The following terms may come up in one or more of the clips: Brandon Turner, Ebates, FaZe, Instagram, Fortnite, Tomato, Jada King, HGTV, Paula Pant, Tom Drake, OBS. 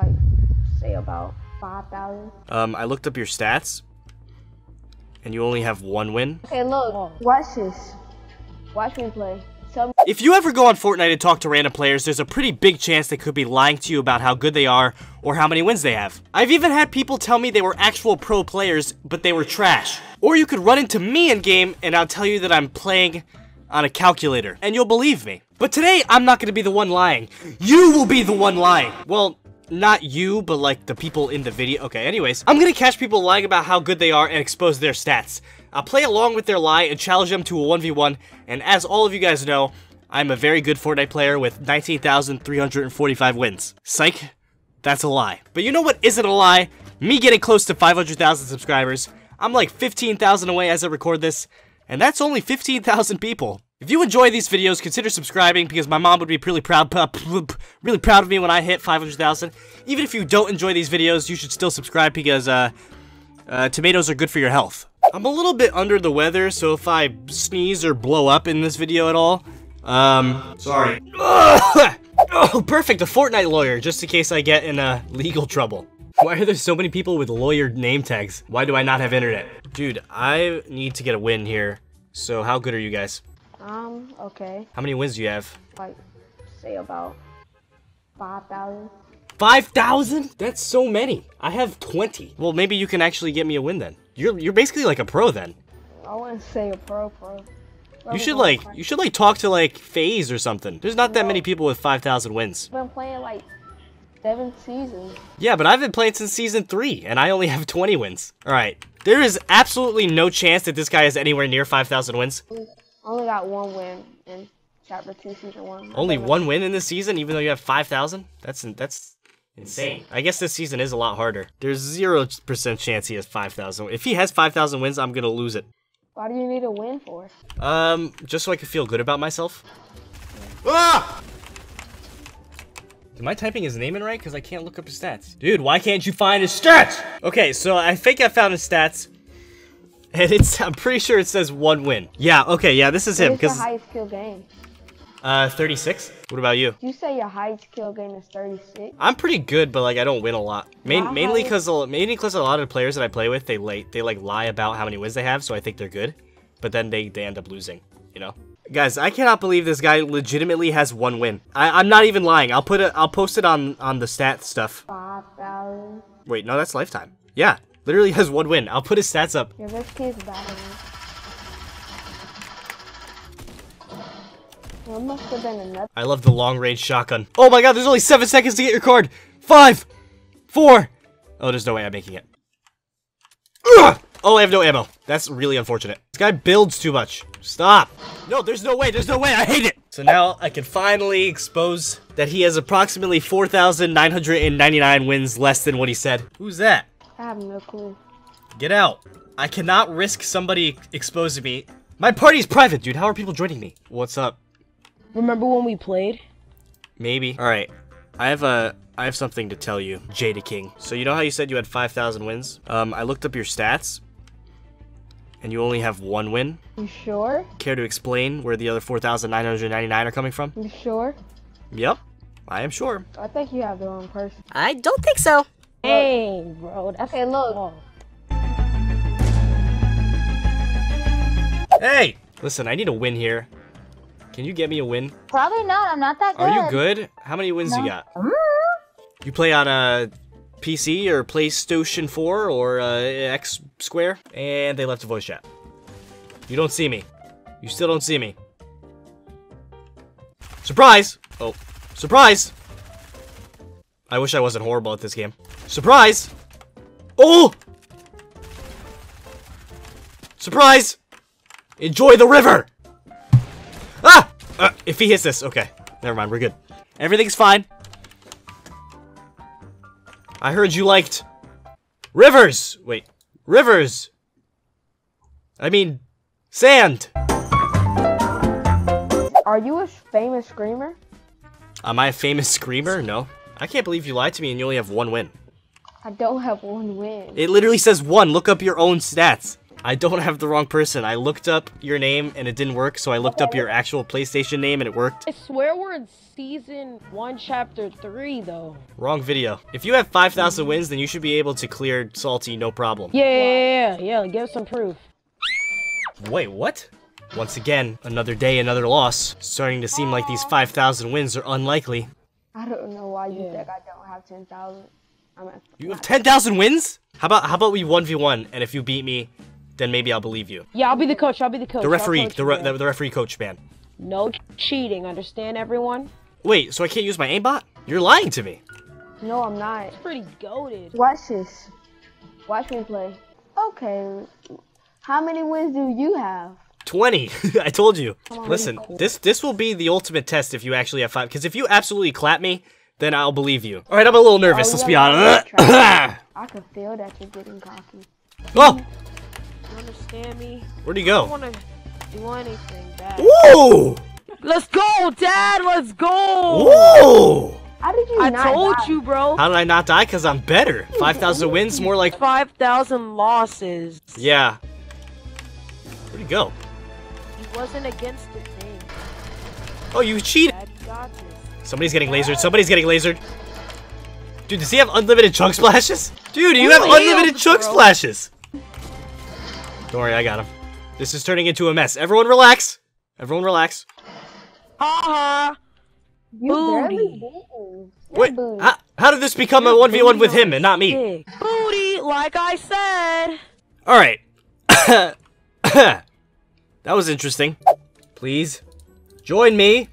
like, say about 5,000. I looked up your stats, and you only have 1 win. Okay, look, watch this. Watch me play. If you ever go on Fortnite and talk to random players, there's a pretty big chance they could be lying to you about how good they are or how many wins they have. I've even had people tell me they were actual pro players, but they were trash. Or you could run into me in game and I'll tell you that I'm playing on a calculator, and you'll believe me. But today, I'm not gonna be the one lying. You will be the one lying. Well, not you, but like the people in the video. Okay, anyways, I'm gonna catch people lying about how good they are and expose their stats. I'll play along with their lie and challenge them to a 1v1, and as all of you guys know, I'm a very good Fortnite player with 19,345 wins. Psych, that's a lie. But you know what isn't a lie? Me getting close to 500,000 subscribers. I'm like 15,000 away as I record this, and that's only 15,000 people. If you enjoy these videos, consider subscribing because my mom would be really proud of me when I hit 500,000. Even if you don't enjoy these videos, you should still subscribe because tomatoes are good for your health. I'm a little bit under the weather, so if I sneeze or blow up in this video at all, sorry. Oh, perfect, a Fortnite lawyer, just in case I get in legal trouble. Why are there so many people with lawyer name tags? Why do I not have internet? Dude, I need to get a win here, so how good are you guys? Okay. How many wins do you have? Like, say about 5,000. 5,000? That's so many. I have 20. Well, maybe you can actually get me a win then. You're basically like a pro then. I wouldn't say a pro. You should like talk to like FaZe or something. There's not that many people with 5,000 wins. I've been playing like 7 seasons. Yeah, but I've been playing since season 3 and I only have 20 wins. All right. There is absolutely no chance that this guy is anywhere near 5,000 wins. I only got 1 win in chapter 2 season 1. Only 1 win in this season even though you have 5,000? That's insane. I guess this season is a lot harder. There's 0% chance he has 5,000. If he has 5,000 wins, I'm gonna lose it. Why do you need a win for? Just so I can feel good about myself. Ah! Am I typing his name in right? Because I can't look up his stats. Dude, why can't you find his stats? Okay, so I think I found his stats. And I'm pretty sure it says 1 win. Yeah, okay, yeah, this is him. What's the highest kill game? 36. What about you? You say your highest kill game is 36? I'm pretty good, but like I don't win a lot. Mainly because a lot of the players that I play with, they like lie about how many wins they have, so I think they're good. But then they end up losing, you know? Guys, I cannot believe this guy legitimately has 1 win. I'm not even lying. I'll post it on the stat stuff. 5,000. Wait, no, that's lifetime. Yeah, literally has 1 win. I'll put his stats up. Your best kid's battling. Must have been another. I love the long-range shotgun. Oh my god, there's only 7 seconds to get your card. 5, 4. Oh, there's no way I'm making it. Ugh! Oh, I have no ammo. That's really unfortunate. This guy builds too much. Stop. No, there's no way. There's no way. I hate it. So now I can finally expose that he has approximately 4,999 wins less than what he said. Who's that? I have no clue. Get out. I cannot risk somebody exposing me. My party's private, dude. How are people joining me? What's up? Remember when we played? Maybe. All right, I have something to tell you, Jada King. So you know how you said you had 5,000 wins? I looked up your stats, and you only have 1 win. You sure? Care to explain where the other 4,999 are coming from? You sure? Yep, I am sure. I think you have the wrong person. I don't think so. Hey, bro. Okay, look. Wrong. Hey, listen, I need a win here. Can you get me a win? Probably not. I'm not that good. Are you good? How many wins you got? You play on a PC or PlayStation 4 or X Square? And they left a voice chat. You don't see me. You still don't see me. Surprise! Oh, surprise! I wish I wasn't horrible at this game. Surprise! Oh! Surprise! Enjoy the river! Ah! If he hits this, okay. Never mind, we're good. Everything's fine. I heard you liked rivers. Wait, rivers. I mean, sand. Are you a famous screamer? Am I a famous screamer? No. I can't believe you lied to me and you only have 1 win. I don't have 1 win. It literally says 1. Look up your own stats. I don't have the wrong person. I looked up your name and it didn't work, so I looked up your actual PlayStation name and it worked. I swear we're in season 1, chapter 3, though. Wrong video. If you have 5,000 wins, then you should be able to clear Salty, no problem. Yeah, give some proof. Wait, what? Once again, another day, another loss. Starting to seem like these 5,000 wins are unlikely. I don't know why you think I don't have 10,000. You have 10,000 wins? How about we 1v1, and if you beat me, then maybe I'll believe you. Yeah, I'll be the coach. The referee, the referee coach ban. No cheating. Understand, everyone? Wait, so I can't use my aimbot? You're lying to me. No, I'm not. It's pretty goated. Watch this. Watch me play. Okay. How many wins do you have? 20. I told you. Listen, this will be the ultimate test if you actually have 5. Because if you absolutely clap me, then I'll believe you. All right, I'm a little nervous. Let's be honest. I can feel that you're getting cocky. Oh! You understand me? Where do you go? I don't want to do anything bad. Woo! Let's go, Dad. Let's go. Woo! How did you not die? I told you, bro. How did I not die? Because I'm better. 5,000 wins, more like 5,000 losses. Yeah. Where'd he go? He wasn't against the thing. Oh, you cheated. Somebody's getting lasered. Somebody's getting lasered. Dude, does he have unlimited chunk splashes? Dude, you have unlimited chunk splashes. Don't worry, I got him. This is turning into a mess. Everyone relax. Everyone relax. Ha ha. Booty. Wait, how did this become a 1v1 with him and not me? Booty, like I said. All right. That was interesting. Please join me.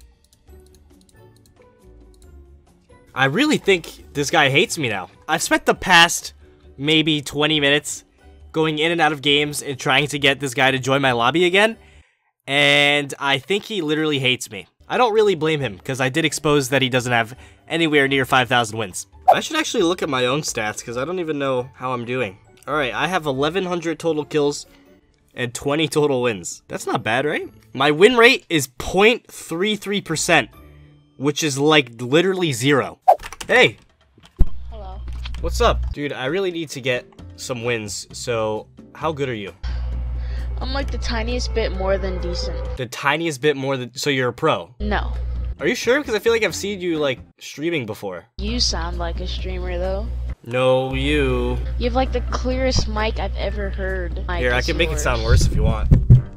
I really think this guy hates me now. I've spent the past maybe 20 minutes going in and out of games and trying to get this guy to join my lobby again, and I think he literally hates me. I don't really blame him, because I did expose that he doesn't have anywhere near 5,000 wins. I should actually look at my own stats, because I don't even know how I'm doing. Alright, I have 1,100 total kills and 20 total wins. That's not bad, right? My win rate is 0.33%, which is like literally zero. Hey! Hello. What's up? Dude, I really need to get some wins, so how good are you? I'm like the tiniest bit more than decent. The tiniest bit more than, so you're a pro? No. Are you sure? Because I feel like I've seen you like streaming before. You sound like a streamer though. No, you. You have like the clearest mic I've ever heard. Here, I can make it sound worse if you want.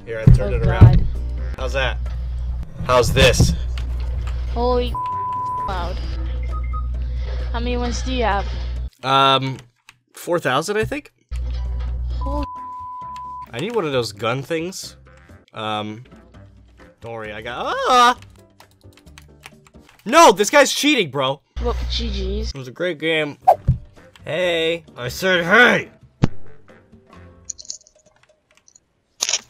Here, I turned it around. How's that? How's this? Holy loud. How many wins do you have? 4,000, I think. Holy, I need one of those gun things. Don't worry, I got. Ah! No, this guy's cheating, bro. Well, GGs. It was a great game. Hey, I said hey.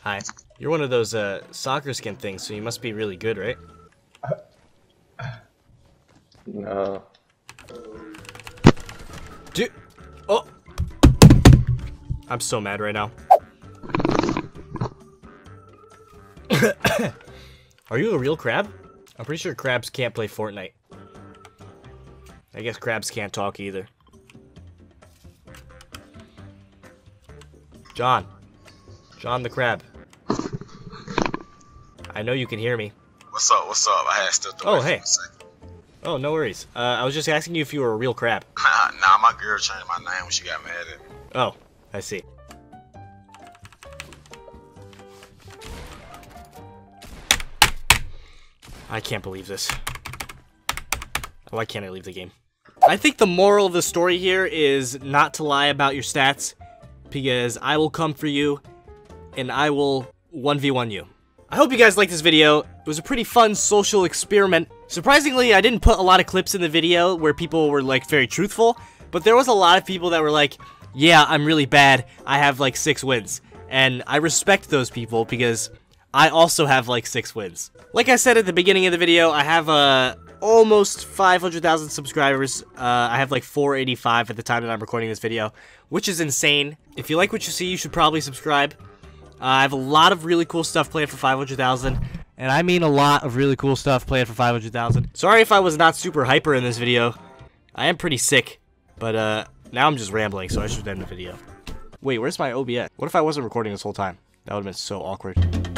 Hi. You're one of those soccer skin things, so you must be really good, right? No. Dude. Oh. I'm so mad right now. Are you a real crab? I'm pretty sure crabs can't play Fortnite. I guess crabs can't talk either. John. John the crab. I know you can hear me. What's up? What's up? I had stepped away. Oh, hey. Oh, no worries. I was just asking you if you were a real crab. Nah, my girl changed my name when she got mad at me. Oh, I see. I can't believe this. Why can't I leave the game? I think the moral of the story here is not to lie about your stats, because I will come for you and I will 1v1 you. I hope you guys liked this video. It was a pretty fun social experiment. Surprisingly, I didn't put a lot of clips in the video where people were like very truthful, but there was a lot of people that were like, yeah, I'm really bad. I have like 6 wins. And I respect those people because I also have like 6 wins. Like I said at the beginning of the video, I have almost 500,000 subscribers. I have like 485 at the time that I'm recording this video, which is insane. If you like what you see, you should probably subscribe. I have a lot of really cool stuff planned for 500,000. And I mean a lot of really cool stuff planned for 500,000. Sorry if I was not super hyper in this video. I am pretty sick. But now I'm just rambling, so I should end the video. Wait, where's my OBS? What if I wasn't recording this whole time? That would have been so awkward.